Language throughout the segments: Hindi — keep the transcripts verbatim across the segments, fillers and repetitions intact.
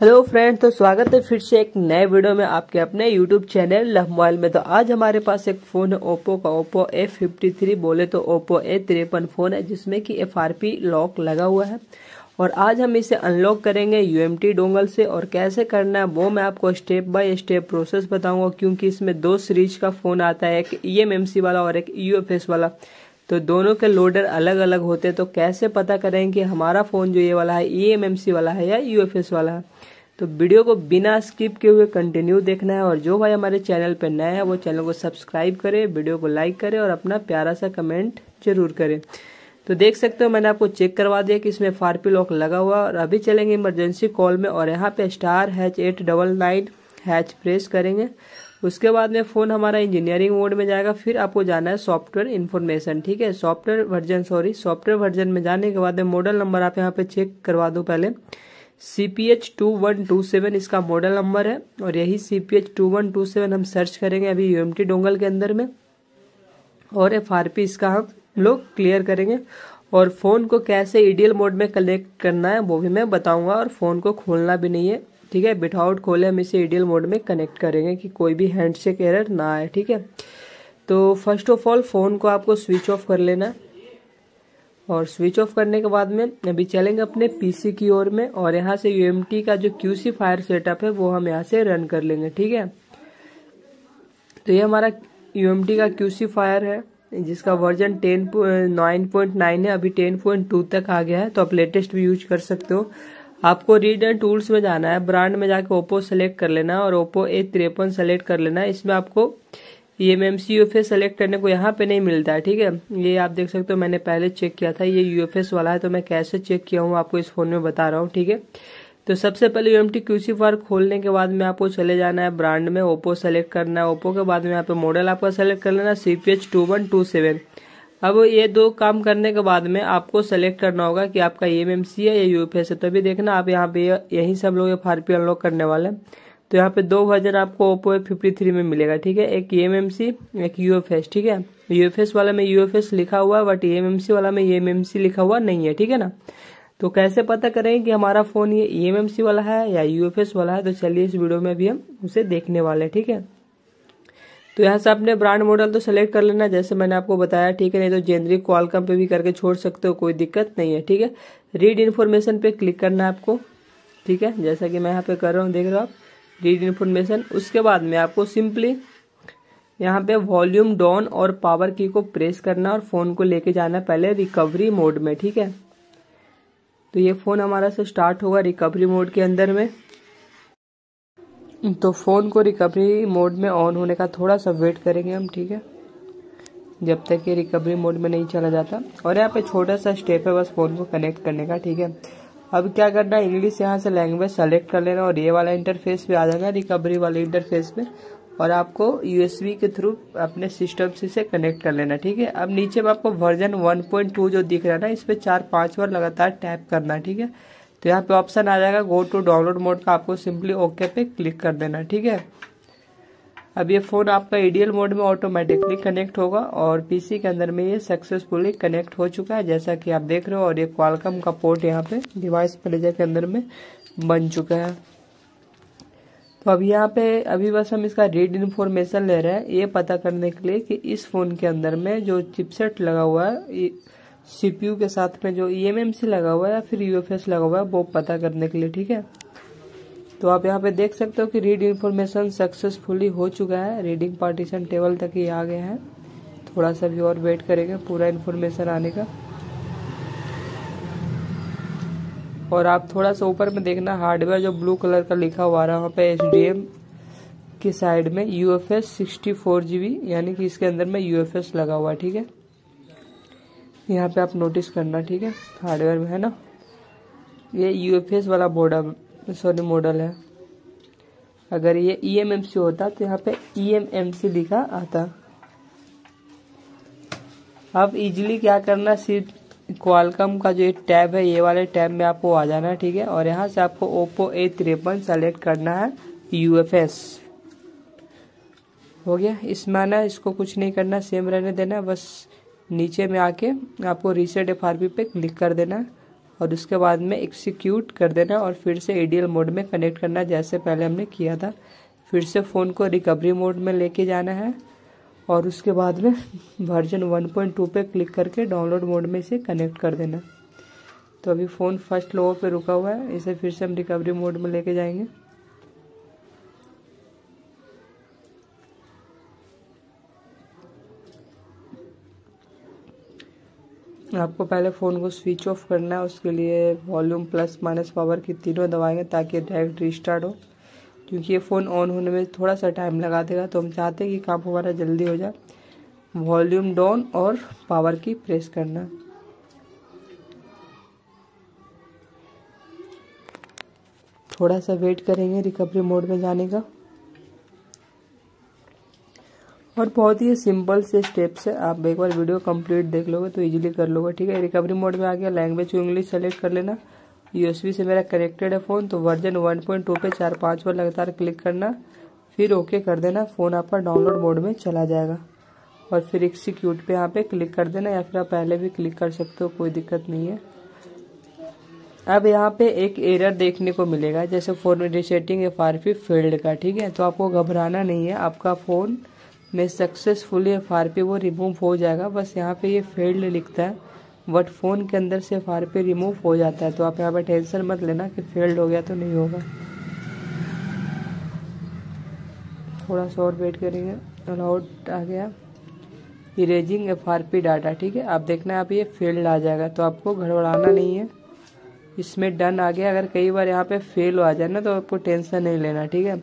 हेलो फ्रेंड्स, तो स्वागत है फिर से एक नए वीडियो में आपके अपने यूट्यूब चैनल लव मोबाइल में। तो आज हमारे पास एक फ़ोन है ओप्पो का, ओप्पो ए फिफ्टी थ्री बोले तो ओप्पो ए तिरपन फ़ोन है जिसमें कि एफ आर पी लॉक लगा हुआ है। और आज हम इसे अनलॉक करेंगे यू एम टी डोंगल से, और कैसे करना है वो मैं आपको स्टेप बाय स्टेप प्रोसेस बताऊँगा, क्योंकि इसमें दो सीरीज का फ़ोन आता है, एक ई एम एम सी वाला और एक यू एफ एस वाला। तो दोनों के लोडर अलग अलग होते हैं, तो कैसे पता करें कि हमारा फ़ोन जो ये वाला है ई एम एम सी वाला है या यू एफ एस वाला है। तो वीडियो को बिना स्किप किए हुए कंटिन्यू देखना है, और जो भाई हमारे चैनल पर नए हैं वो चैनल को सब्सक्राइब करें, वीडियो को लाइक करें और अपना प्यारा सा कमेंट जरूर करें। तो देख सकते हो मैंने आपको चेक करवा दिया कि इसमें एफ आर पी लॉक लगा हुआ। और अभी चलेंगे इमरजेंसी कॉल में, और यहाँ पे star hash eight double nine hash press करेंगे। उसके बाद में फ़ोन हमारा इंजीनियरिंग मोड में जाएगा। फिर आपको जाना है सॉफ्टवेयर इन्फॉर्मेशन, ठीक है, software version sorry software version में जाने के बाद में मॉडल नंबर आप यहाँ पे चेक करवा दो। पहले C P H two one two seven इसका मॉडल नंबर है, और यही C P H two one two seven हम सर्च करेंगे अभी यू एम टी डोंगल के अंदर में, और एफ आर पी इसका हम लोग क्लियर करेंगे। और फ़ोन को कैसे ई डी एल मोड में कनेक्ट करना है वो भी मैं बताऊँगा, और फ़ोन को खोलना भी नहीं है, ठीक है, विदाउट खोले हम इसे ई डी एल मोड में कनेक्ट करेंगे कि कोई भी हैंडशेक एरर ना आए, ठीक है। तो फर्स्ट ऑफ ऑल फ़ोन को आपको स्विच ऑफ कर लेना, और स्विच ऑफ करने के बाद में अभी चलेंगे अपने पी सी की ओर में, और यहाँ से यू एम टी का जो क्यू सी फायर सेटअप है वो हम यहाँ से रन कर लेंगे, ठीक है। तो ये हमारा यू एम टी का क्यू सी फायर है जिसका version ten nine point nine है, अभी टेन पॉइंट टू तक आ गया है, तो आप लेटेस्ट भी यूज कर सकते हो। आपको रीड एंड टूल्स में जाना है, ब्रांड में जाकर ओप्पो सेलेक्ट कर लेना है और ओप्पो ए तिरपन सेलेक्ट कर लेना है। इसमें आपको E M M C U F S select करने को यहाँ पे नहीं मिलता है, ठीक है। ये आप देख सकते हो मैंने पहले चेक किया था, ये यू एफ एस वाला है, तो मैं कैसे चेक किया हूँ आपको इस फोन में बता रहा हूँ, ठीक है। तो सबसे पहले U M T Q C fire खोलने के बाद में आपको चले जाना है ब्रांड में, ओप्पो सेलेक्ट करना है, ओप्पो के बाद में यहाँ पे मॉडल आपका सेलेक्ट कर लेना है C P H two one two seven. अब ये दो काम करने के बाद में आपको सेलेक्ट करना होगा कि आपका ई एम एम सी है या यू एफ एस है। तभी देखना आप यहाँ पे यही सब लोग एफ आर पी अनलॉक करने वाले हैं। तो यहाँ पे दो वर्जन आपको ओप्पो ए फिफ्टी थ्री में मिलेगा, ठीक है, एक ई एम एम सी एक यू एफ एस, ठीक है। यू एफ एस वाला में यू एफ एस लिखा हुआ है, but E M M C वाला में ई एम एम सी लिखा हुआ नहीं है, ठीक है ना। तो कैसे पता करें कि हमारा फ़ोन ये ई एम एम सी वाला है या यू एफ एस वाला है, तो चलिए इस वीडियो में भी हम उसे देखने वाले हैं, ठीक है। तो यहाँ से आपने ब्रांड मॉडल तो सेलेक्ट कर लेना जैसे मैंने आपको बताया, ठीक है, नहीं तो जेनरिक क्वालकॉम पे भी करके छोड़ सकते हो, कोई दिक्कत नहीं है, ठीक है। रीड इन्फॉर्मेशन पे क्लिक करना है आपको, ठीक है, जैसा कि मैं यहाँ पे कर रहा हूँ, देख रहे हो आप रीड इन्फॉर्मेशन। उसके बाद में आपको सिंपली यहाँ पे वॉल्यूम डाउन और पावर की को प्रेस करना और फ़ोन को लेके जाना पहले रिकवरी मोड में, ठीक है। तो ये फ़ोन हमारा से स्टार्ट होगा रिकवरी मोड के अंदर में। तो फ़ोन को रिकवरी मोड में ऑन होने का थोड़ा सा वेट करेंगे हम, ठीक है, जब तक ये रिकवरी मोड में नहीं चला जाता। और यहाँ पे छोटा सा स्टेप है बस फ़ोन को कनेक्ट करने का, ठीक है। अब क्या करना है, इंग्लिश यहाँ से लैंग्वेज सेलेक्ट कर लेना और ये वाला इंटरफेस पे आ जाना, रिकवरी वाले इंटरफेस पे, और आपको यू एस बी के थ्रू अपने सिस्टम से इसे कनेक्ट कर लेना, ठीक है। अब नीचे में आपको वर्जन वन पॉइंट टू जो दिख रहा है ना, इस पर चार पाँच बार लगातार टैप करना, ठीक है। तो यहाँ पे ऑप्शन आ जाएगा गो टू डाउनलोड मोड का, आपको सिंपली ओके पे क्लिक कर देना, ठीक है। अब ये फ़ोन आपका ई डी एल मोड में ऑटोमेटिकली कनेक्ट होगा, और पी सी के अंदर में ये सक्सेसफुली कनेक्ट हो चुका है जैसा कि आप देख रहे हो। और ये क्वालकॉम का पोर्ट यहाँ पे डिवाइस मैनेजर के अंदर में बन चुका है। तो अब यहाँ पे अभी बस हम इसका रीड इन्फॉर्मेशन ले रहे हैं, ये पता करने के लिए कि इस फ़ोन के अंदर में जो चिपसेट लगा हुआ है सी पी यू के साथ में, जो ई एम एम सी लगा हुआ है या फिर यू एफ एस लगा हुआ है, वो पता करने के लिए, ठीक है। तो आप यहाँ पे देख सकते हो कि रीड इन्फॉर्मेशन सक्सेसफुली हो चुका है, रीडिंग पार्टीशन टेबल तक ही आ गया है। थोड़ा सा भी और वेट करेंगे पूरा इन्फॉर्मेशन आने का। और आप थोड़ा सा ऊपर में देखना, हार्डवेयर जो ब्लू कलर का लिखा हुआ आ रहा है वहाँ पे एच डी एम की साइड में U F S sixty four G B यानी कि इसके अंदर में यू एफ एस लगा हुआ है, ठीक है। यहाँ पे आप नोटिस करना, ठीक है, हार्डवेयर में है ना, ये यू एफ एस वाला बॉर्डर सॉरी मॉडल है। अगर ये ई एम एम सी होता तो यहाँ पे ई एम एम सी लिखा आता। अब इजीली क्या करना, सिर्फ क्वालकॉम का जो ये टैब है, ये वाले टैब में आपको आ जाना है, ठीक है, और यहाँ से आपको ओप्पो ए तिरपन सेलेक्ट करना है यू एफ एस, हो गया। इसमें आना, इसको कुछ नहीं करना, सेम रहने देना, बस नीचे में आके आपको रीसेट एफ आर पी पे क्लिक कर देना और उसके बाद में एक्सिक्यूट कर देना और फिर से ईडीएल मोड में कनेक्ट करना जैसे पहले हमने किया था। फिर से फ़ोन को रिकवरी मोड में लेके जाना है और उसके बाद में वर्जन वन पॉइंट टू पे क्लिक करके डाउनलोड मोड में इसे कनेक्ट कर देना। तो अभी फ़ोन फर्स्ट लोगों पे रुका हुआ है, इसे फिर से हम रिकवरी मोड में लेके जाएंगे। आपको पहले फ़ोन को स्विच ऑफ करना है, उसके लिए वॉल्यूम प्लस माइनस पावर की तीनों दबाएंगे ताकि डायरेक्ट रिस्टार्ट हो, क्योंकि ये फ़ोन ऑन होने में थोड़ा सा टाइम लगा देगा। तो हम चाहते हैं कि काम हमारा जल्दी हो जाए। वॉल्यूम डाउन और पावर की प्रेस करना। थोड़ा सा वेट करेंगे रिकवरी मोड में जाने का। और बहुत ही सिंपल से स्टेप से आप एक बार वीडियो कंप्लीट देख लोगे तो इजीली कर लोगे। ठीक है, रिकवरी मोड में आ गया। लैंग्वेज को इंग्लिश सेलेक्ट कर लेना। यूएसबी से मेरा कनेक्टेड है फ़ोन, तो वर्जन वन पॉइंट टू पे चार पाँच बार लगातार क्लिक करना, फिर ओके कर देना। फ़ोन आपका डाउनलोड मोड में चला जाएगा और फिर एक्सिक्यूट पे यहाँ पे क्लिक कर देना, या फिर आप पहले भी क्लिक कर सकते हो, कोई दिक्कत नहीं है। अब यहाँ पे एक एरर देखने को मिलेगा, जैसे फ़ोन में रीसेटिंग एफआरपी फेल्ड का। ठीक है, तो आपको घबराना नहीं है, आपका फ़ोन में सक्सेसफुली एफआरपी वो रिमूव हो जाएगा। बस यहाँ पे ये फेल्ड लिखता है, बट फ़ोन के अंदर से एफआरपी रिमूव हो जाता है। तो आप यहाँ पर टेंशन मत लेना कि फेल्ड हो गया तो नहीं होगा। थोड़ा सा और वेट करेंगे। अलाउड आ गया, इरेजिंग एफआरपी डाटा। ठीक है, आप देखना आप ये फेल्ड आ जाएगा, तो आपको घबराना नहीं है। इसमें डन आ गया। अगर कई बार यहाँ पे फेल हो जाए ना तो आपको टेंशन नहीं लेना। ठीक है,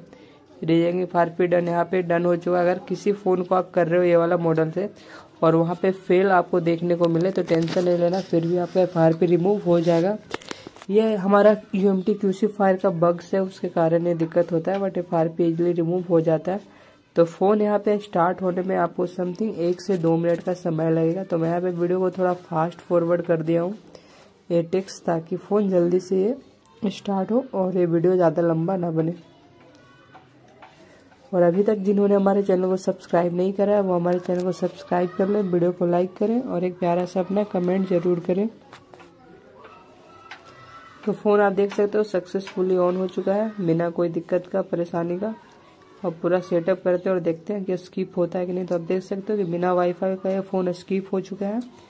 इरेजिंग एफआरपी डन, यहाँ पे डन हो चुका। अगर किसी फ़ोन को आप कर रहे हो ये वाला मॉडल से और वहाँ पे फेल आपको देखने को मिले तो टेंशन नहीं लेना, फिर भी आपका एफआरपी रिमूव हो जाएगा। ये हमारा यूएमटी क्यूसी फायर का बग्स है, उसके कारण ये दिक्कत होता है, बट एफआरपी इजीली रिमूव हो जाता है। तो फ़ोन यहाँ पे स्टार्ट होने में आपको समथिंग एक से दो मिनट का समय लगेगा। तो मैं यहाँ पे वीडियो को थोड़ा फास्ट फॉरवर्ड कर दिया हूँ ये टेक्स्ट, ताकि फ़ोन जल्दी से ये स्टार्ट हो और ये वीडियो ज़्यादा लंबा ना बने। और अभी तक जिन्होंने हमारे चैनल को सब्सक्राइब नहीं करा है वो हमारे चैनल को सब्सक्राइब कर लें, वीडियो को लाइक करें और एक प्यारा सा अपना कमेंट जरूर करें। तो फ़ोन आप देख सकते हो सक्सेसफुली ऑन हो चुका है बिना कोई दिक्कत का, परेशानी का। अब पूरा सेटअप करते हैं और देखते हैं कि स्किप होता है कि नहीं। तो आप देख सकते हो कि बिना वाईफाई का ये फ़ोन स्किप हो चुका है।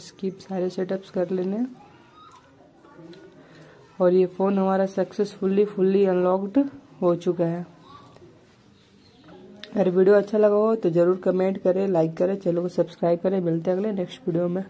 स्किप सारे सेटअप्स कर लेने और ये फ़ोन हमारा सक्सेसफुली फुल्ली अनलॉक्ड हो चुका है। अगर वीडियो अच्छा लगा हो तो ज़रूर कमेंट करें, लाइक करें, चैनल को सब्सक्राइब करें। मिलते हैं अगले नेक्स्ट वीडियो में।